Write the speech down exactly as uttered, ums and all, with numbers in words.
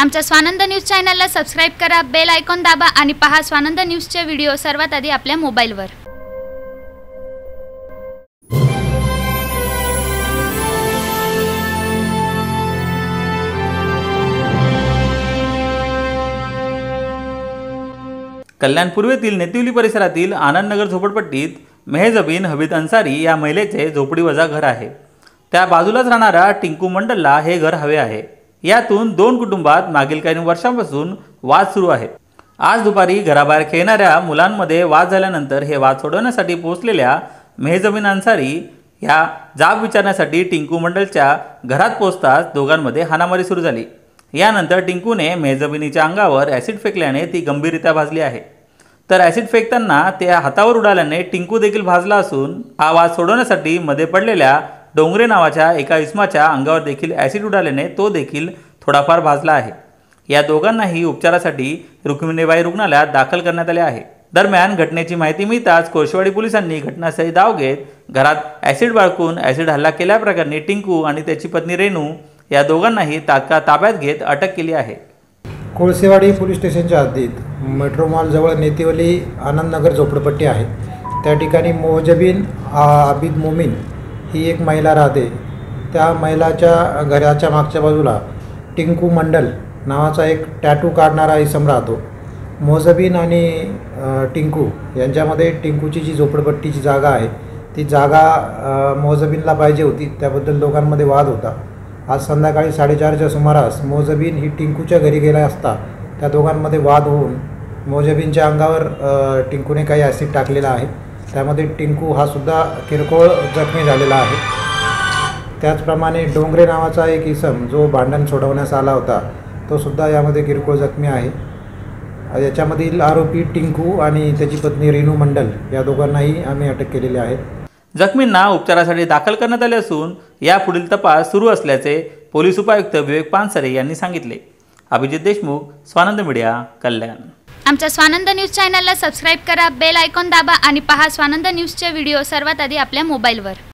आमच्या स्वानंद न्यूज चॅनलला सबस्क्राइब करा, बेल आयकॉन दाबा आणि पहा स्वानंद न्यूजचे व्हिडिओ सर्वात आधी आपल्या मोबाईलवर। कल्याण पूर्वेतील नेतिवली परिसरातील आनंदनगर झोपडपट्टीत मेहजबीन हबीत अन्सारी या महिलेचे झोपडीवजा घर आहे। त्या बाजूलाच राहणारा टिंकू मंडलला हे घर हवे आहे। यातून दोन कुटुंबात मागील काही वर्षांपासून वाद सुरू आहे। आज दुपारी घराबाहेर खेळणाऱ्या मुलांमध्ये वाद झाल्यानंतर हे वाद सोडवण्यासाठी पोहोचलेल्या मेहजबीन अन्सारी या जाब विचारण्यासाठी टिंकू मंडलच्या घरात पोहोचताच दोघांमध्ये हाणामारी सुरू झाली। यानंतर टिंकूने मेहजबीनीच्या अंगावर ॲसिड फेकल्याने ती गंभीररीत्या भाजली आहे। तर ॲसिड फेकताना त्या हातावर उडाल्याने टिंकू देखील भाजला असून आवाज सोडवण्यासाठी मध्ये पडलेल्या डोंगरे नावाच्या एका इसमाच्या अंगावर देखील ॲसिड उडाल्याने तो देखील थोडाफार भाजला आहे। या दोघांनाही उपचारासाठी रुक्मिणीबाई रुग्णालयात दाखल करण्यात आले आहे। दरम्यान घटनेची माहिती मिळताच कोळशेवाडी पोलिसांनी घटनास्थळी धाव घेत घरात ॲसिड बाळकून ॲसिड हल्ला केल्याप्रकरणी टिंकू आणि त्याची पत्नी रेणू या दोघांनाही तात्काळ ताब्यात घेत अटक केली आहे। कोळशेवाडी पोलीस स्टेशनच्या हद्दीत मेट्रो मॉल जवळ नेतिवली आनंदनगर झोपडपट्टी आहे। त्या ठिकाणी मेहजबीन आबिद मोमीन ही एक महिला राहते। त्या महिलाच्या घराच्या मागच्या बाजूला टिंकू मंडल नावाचा एक टॅटू काढणारा इसम राहतो। मेहजबीन आणि टिंकू यांच्यामध्ये टिंकूची जी झोपडपट्टीची जागा आहे ती जागा मेहजबीनला पाहिजे होती, त्याबद्दल दोघांमध्ये वाद होता। आज संध्याकाळी साडेचारच्या सुमारास मेहजबीन ही टिंकूच्या घरी गेला असता त्या दोघांमध्ये वाद होऊन मेहजबीनच्या अंगावर टिंकूने काही ॲसिड टाकलेला आहे। त्यामध्ये टिंकू हा सुद्धा किरकोळ जखमी झालेला आहे। त्याचप्रमाणे डोंगरे नावाचा एक इसम जो भांडण सोडवण्यास आला होता तो सुद्धा यामध्ये किरकोळ जखमी आहे। याच्यामधील आरोपी टिंकू आणि त्याची पत्नी रेणू मंडल या दोघांनाही आम्ही अटक केलेली आहे। जखमींना उपचारासाठी दाखल करण्यात आले असून यापुढील तपास सुरू असल्याचे पोलीस उपायुक्त विवेक पानसरे यांनी सांगितले। अभिजित देशमुख, स्वानंद मीडिया, कल्याण। आमच्या स्वानंद न्यूज चॅनलला सबस्क्राइब करा, बेल आयकॉन दाबा आणि पहा स्वानंद न्यूजचे व्हिडिओ सर्वात आधी आपल्या मोबाईलवर।